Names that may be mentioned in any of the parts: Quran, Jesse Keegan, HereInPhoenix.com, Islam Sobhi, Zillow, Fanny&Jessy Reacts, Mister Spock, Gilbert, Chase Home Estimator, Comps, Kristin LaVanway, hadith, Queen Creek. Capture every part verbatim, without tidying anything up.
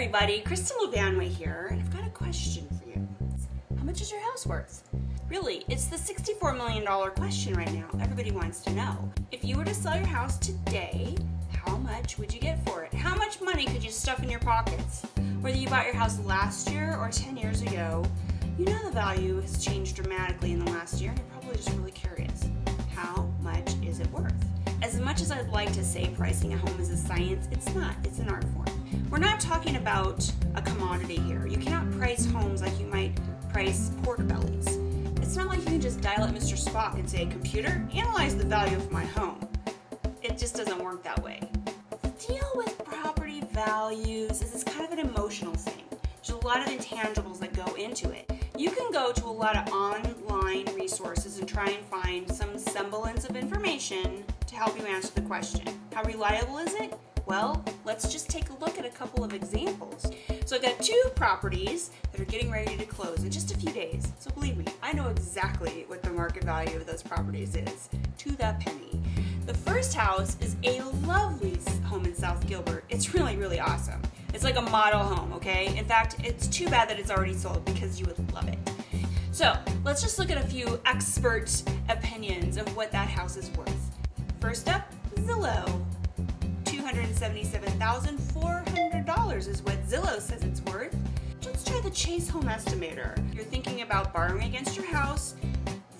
everybody, Kristin LaVanway here, and I've got a question for you. How much is your house worth? Really, it's the sixty-four million dollar question right now. Everybody wants to know. If you were to sell your house today, how much would you get for it? How much money could you stuff in your pockets? Whether you bought your house last year or ten years ago, you know the value has changed dramatically in the last year, and you're probably just really curious. How much is it worth? As much as I'd like to say pricing a home is a science, it's not. It's an art form. We're not talking about a commodity here. You cannot price homes like you might price portobellies. It's not like you can just dial up Mister Spock and say, computer, analyze the value of my home. It just doesn't work that way. The deal with property values is it's kind of an emotional thing. There's a lot of intangibles that go into it. You can go to a lot of online resources and try and find some semblance of information to help you answer the question. How reliable is it? Well, let's just take a look at a couple of examples. So I've got two properties that are getting ready to close in just a few days. So believe me, I know exactly what the market value of those properties is, to the penny. The first house is a lovely home in South Gilbert. It's really, really awesome. It's like a model home, okay? In fact, it's too bad that it's already sold because you would love it. So let's just look at a few expert opinions of what that house is worth. First up, Zillow. two hundred seventy-seven thousand four hundred dollars is what Zillow says it's worth. Let's try the Chase Home Estimator. You're thinking about borrowing against your house.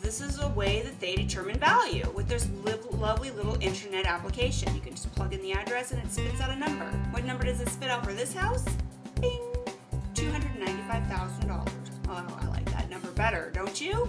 This is a way that they determine value with this lovely little internet application. You can just plug in the address and it spits out a number. What number does it spit out for this house? Bing! two hundred ninety-five thousand dollars. Oh, I like that number better, don't you?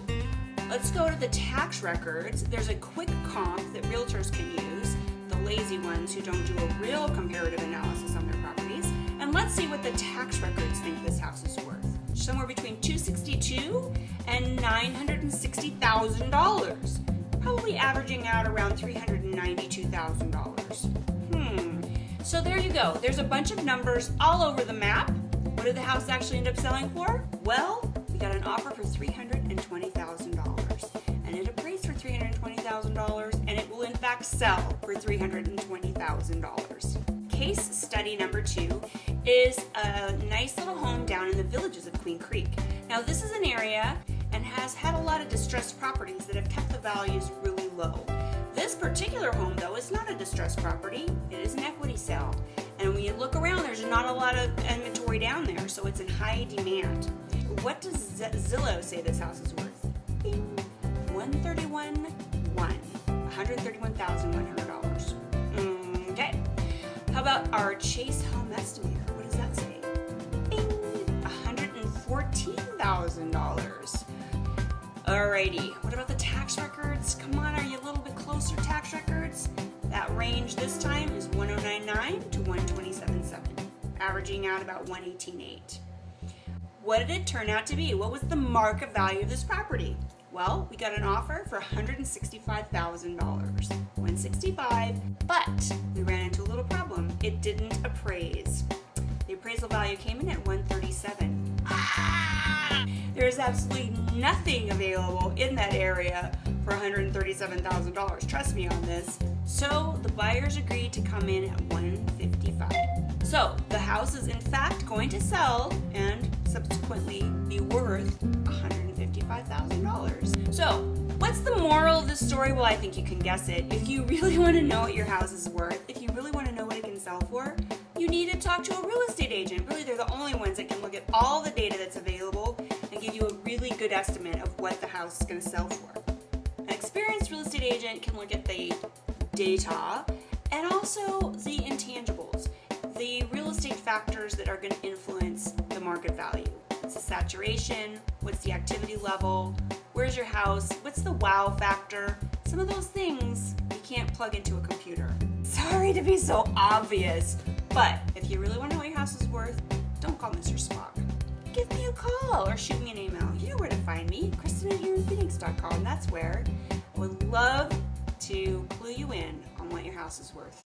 Let's go to the tax records. There's a quick comp that realtors can use, the lazy ones who don't do a real comparative analysis on their properties. And let's see what the tax records think this house is worth. Somewhere between two hundred sixty-two thousand dollars and nine hundred sixty thousand dollars, probably averaging out around three hundred ninety-two thousand dollars. Hmm. So there you go. There's a bunch of numbers all over the map. What did the house actually end up selling for? Well, we got an offer for three hundred twenty thousand dollars, and it appraised for three hundred twenty thousand dollars, and it will in fact sell for three hundred twenty thousand dollars. Case study number two is a nice little home down in the villages of Queen Creek. Now this is an area and has had a lot of distressed properties that have kept the values really low. This particular home though is not a distressed property, it is an equity sale. And when you look around, there's not a lot of inventory down there, so it's in high demand. What does Z Zillow say this house is worth? Bing! one hundred thirty-one thousand one hundred dollars. one hundred thirty-one thousand one hundred dollars. Mm, okay. How about our Chase Home Estimator? What does that say? Bing! one hundred fourteen thousand dollars. Alrighty, what about the tax records? Come on, are you a little bit closer, tax records? That range this time is one thousand ninety-nine to one hundred twenty-seven thousand seven hundred dollars, averaging out about one hundred eighteen thousand eight hundred dollars. What did it turn out to be? What was the market value of this property? Well, we got an offer for one hundred sixty-five thousand dollars, one hundred sixty-five thousand dollars, but we ran into a little problem. It didn't appraise. The appraisal value came in at one hundred thirty-seven thousand dollars. Ah! There is absolutely nothing available in that area for one hundred thirty-seven thousand dollars. Trust me on this. So the buyers agreed to come in at one hundred fifty-five thousand dollars. So the house is in fact going to sell and subsequently be worth one hundred fifty-five thousand dollars. So what's the moral of this story? Well, I think you can guess it. If you really want to know what your house is worth, if you really want to know what it can sell for, you need to talk to a real estate agent. Really, they're the only ones that can look at all the data that's available and give you a really good estimate of what the house is going to sell for. An experienced real estate agent can look at the data and also the intangibles, the real estate factors that are going to influence the market value. What's the saturation? What's the activity level? Where's your house? What's the wow factor? Some of those things you can't plug into a computer. Sorry to be so obvious, but if you really want to know what your house is worth, don't call Mister Spock. Give me a call or shoot me an email. You know where to find me, Kristin at Here In Phoenix dot com. That's where I would love to clue you in on what your house is worth.